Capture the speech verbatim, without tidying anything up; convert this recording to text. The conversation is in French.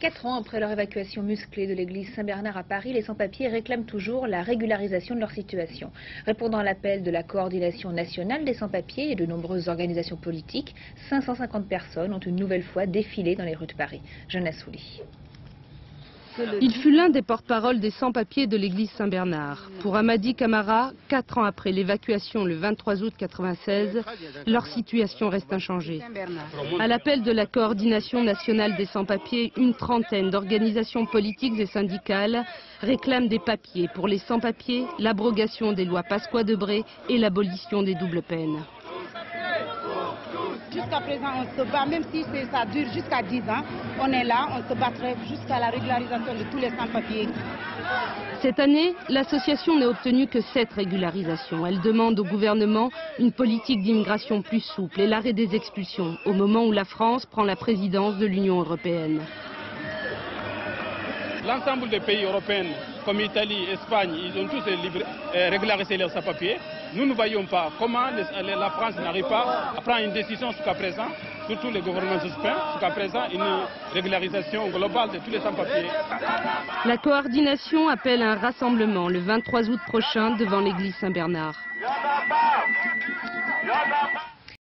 Quatre ans après leur évacuation musclée de l'église Saint Bernard à Paris, les sans-papiers réclament toujours la régularisation de leur situation. Répondant à l'appel de la Coordination nationale des sans-papiers et de nombreuses organisations politiques, cinq cent cinquante personnes ont une nouvelle fois défilé dans les rues de Paris. Jean Assouli. Il fut l'un des porte-parole des sans-papiers de l'église Saint-Bernard. Pour Hamady Camara, quatre ans après l'évacuation le vingt-trois août mille neuf cent quatre-vingt-seize, leur situation reste inchangée. À l'appel de la Coordination nationale des sans-papiers, une trentaine d'organisations politiques et syndicales réclament des papiers pour les sans-papiers, l'abrogation des lois Pasqua-Debré et l'abolition des doubles peines. Jusqu'à présent, on se bat, même si ça dure jusqu'à dix ans, on est là, on se battrait jusqu'à la régularisation de tous les sans-papiers. Cette année, l'association n'a obtenu que sept régularisations. Elle demande au gouvernement une politique d'immigration plus souple et l'arrêt des expulsions, au moment où la France prend la présidence de l'Union européenne. L'ensemble des pays européens, comme Italie, Espagne, ils ont tous régularisé leurs sans-papiers. Nous ne voyons pas comment la France n'arrive pas à prendre une décision jusqu'à présent, surtout les gouvernements suspens, jusqu'à présent une régularisation globale de tous les sans-papiers. La coordination appelle à un rassemblement le vingt-trois août prochain devant l'église Saint-Bernard.